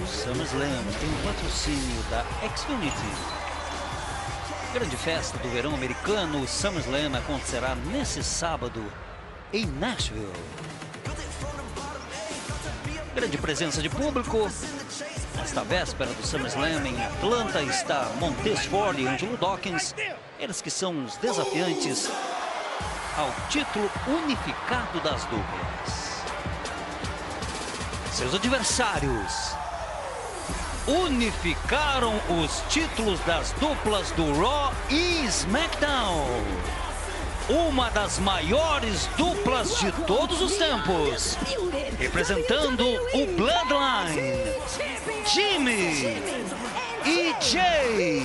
o SummerSlam tem o patrocínio da Xfinity. Grande festa do verão americano, o SummerSlam acontecerá nesse sábado em Nashville. Grande presença de público. Nesta véspera do SummerSlam em Atlanta está Montez Ford e Angelo Dawkins, eles que são os desafiantes ao título unificado das duplas. Seus adversários unificaram os títulos das duplas do Raw e SmackDown. Uma das maiores duplas de todos os tempos, representando o Bloodline, Jimmy e Jay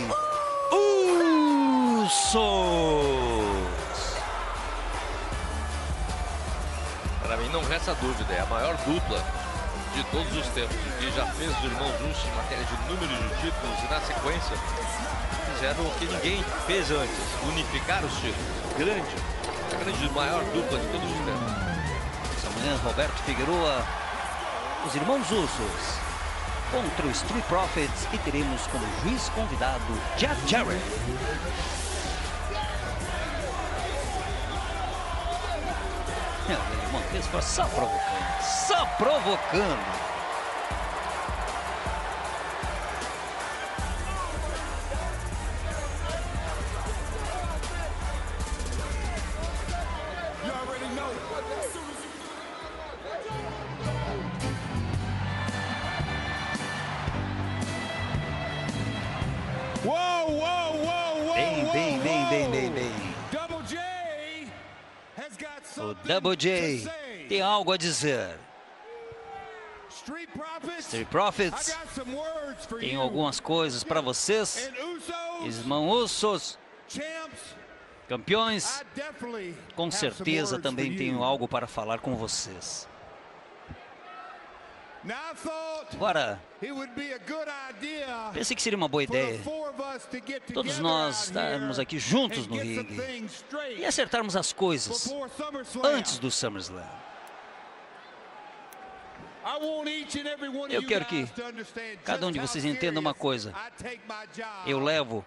Usos. Para mim não resta dúvida, é a maior dupla de todos os tempos, que já fez os irmãos Uso em matéria de número de títulos e na sequência fizeram o que ninguém fez antes, unificar os títulos. Grande, a grande maior dupla de todos os tempos. Essa manhã, Robert Figueroa, os irmãos Usos, contra o Street Profits, e teremos como juiz convidado Jeff Jarrett. O Montez foi só provocando, O Double J tem algo a dizer. Street Profits, tem algumas coisas para vocês. Irmão Usos, campeões, com certeza também tenho algo para falar com vocês. Agora, pensei que seria uma boa ideia todos nós estarmos aqui juntos no ringue e acertarmos as coisas antes do SummerSlam. Eu quero que cada um de vocês entenda uma coisa: eu levo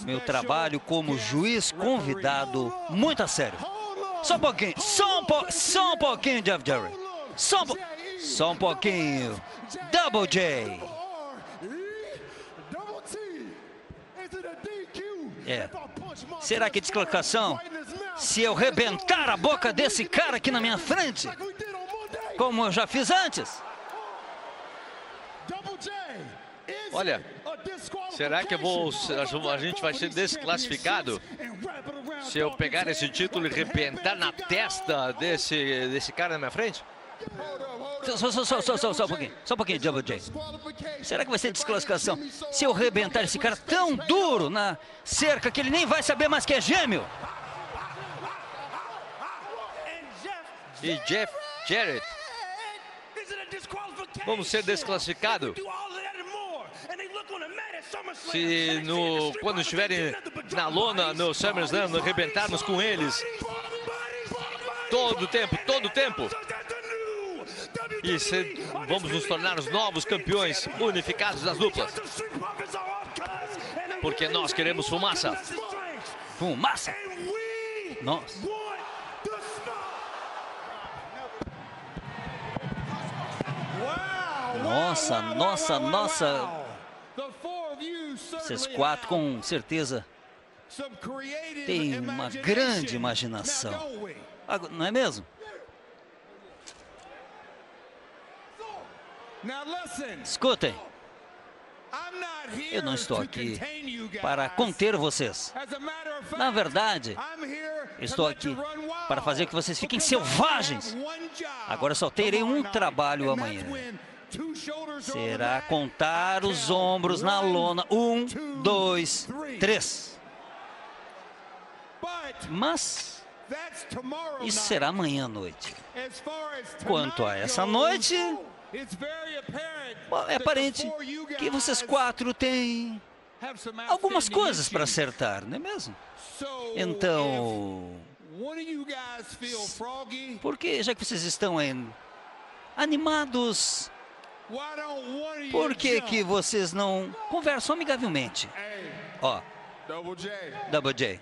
meu trabalho como juiz convidado muito a sério. Só um pouquinho, só um pouquinho, Jeff Jarrett. Só um pouquinho, Double J. Será que é desclassificação? Se eu rebentar a boca desse cara aqui na minha frente, como eu já fiz antes? Olha, será que a gente vai ser desclassificado? Se eu pegar esse título e rebentar na testa desse cara na minha frente? Só um pouquinho, Double J. Será que vai ser desclassificação se eu rebentar esse cara tão duro na cerca que ele nem vai saber mais que é gêmeo? E Jeff Jarrett, vamos ser desclassificados? Se quando estiverem na lona no SummerSlam, arrebentarmos com eles todo o tempo, E vamos nos tornar os novos campeões unificados das duplas. Porque nós queremos fumaça. Fumaça? Nós. Nossa. Vocês quatro com certeza têm uma grande imaginação. Não é mesmo? Escutem, eu não estou aqui para conter vocês. Na verdade, estou aqui para fazer que vocês fiquem selvagens. Agora só terei um trabalho amanhã. Será contar os ombros na lona. 1, 2, 3. Mas isso será amanhã à noite. Quanto a essa noite, é aparente que vocês quatro têm algumas coisas para acertar, não é mesmo? Então, porque já que vocês estão animados, Por que que vocês não conversam amigavelmente? Ó, Double J,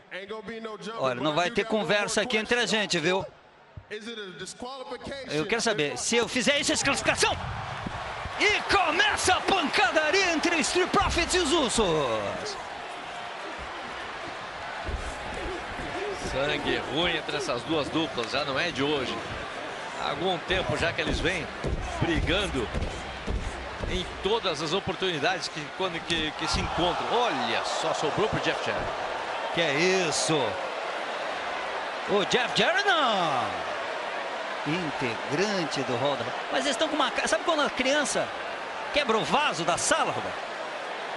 olha, não vai ter conversa aqui entre a gente, viu? Eu quero saber, se eu fizer isso, é desclassificação! E começa a pancadaria entre Street Profits e os Usos! Sangue ruim entre essas duas duplas, já não é de hoje. Há algum tempo já que eles vêm brigando em todas as oportunidades que se encontram. Olha só, sobrou pro Jeff Jarrett. Que é isso? O Jeff Jarrett não! Integrante do Hall da... Mas eles estão com uma... Sabe quando a criança quebra o vaso da sala, Roberto?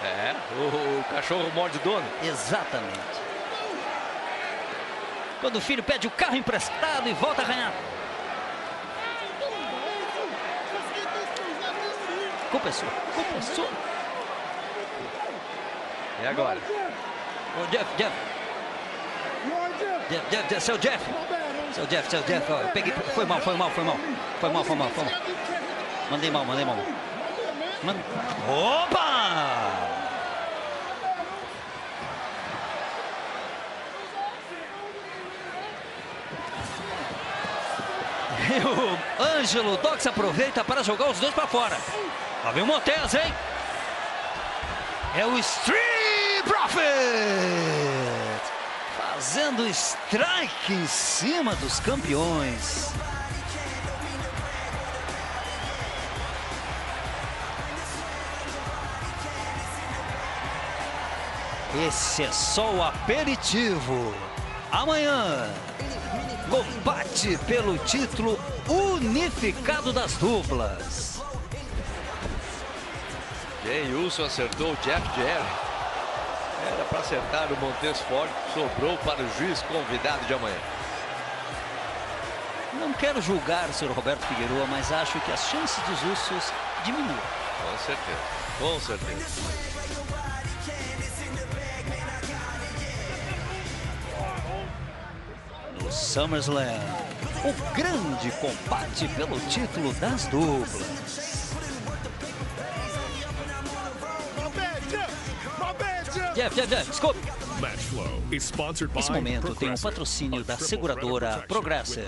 É, o cachorro morde o dono. Exatamente. Quando o filho pede o carro emprestado e volta a ganhar. Culpa sua, culpa sua. E agora? O Jeff, seu Jeff. Seu Jeff, ó, peguei, foi mal. Mandei mal. Opa! E o Angelo Dawkins aproveita para jogar os dois para fora. Lá vem o Montez, hein? É o Street Profit! Fazendo strike em cima dos campeões. Esse é só o aperitivo. Amanhã, combate pelo título unificado das duplas. Jay Uso acertou o Jeff Jarrett. Era para acertar o Montez Ford, sobrou para o juiz convidado de amanhã. Não quero julgar o senhor Roberto Figueroa, mas acho que as chances dos Usos diminuem. Com certeza, com certeza. No SummerSlam, o grande combate pelo título das duplas. Jeff, desculpe. Esse momento tem um patrocínio da seguradora Progressive.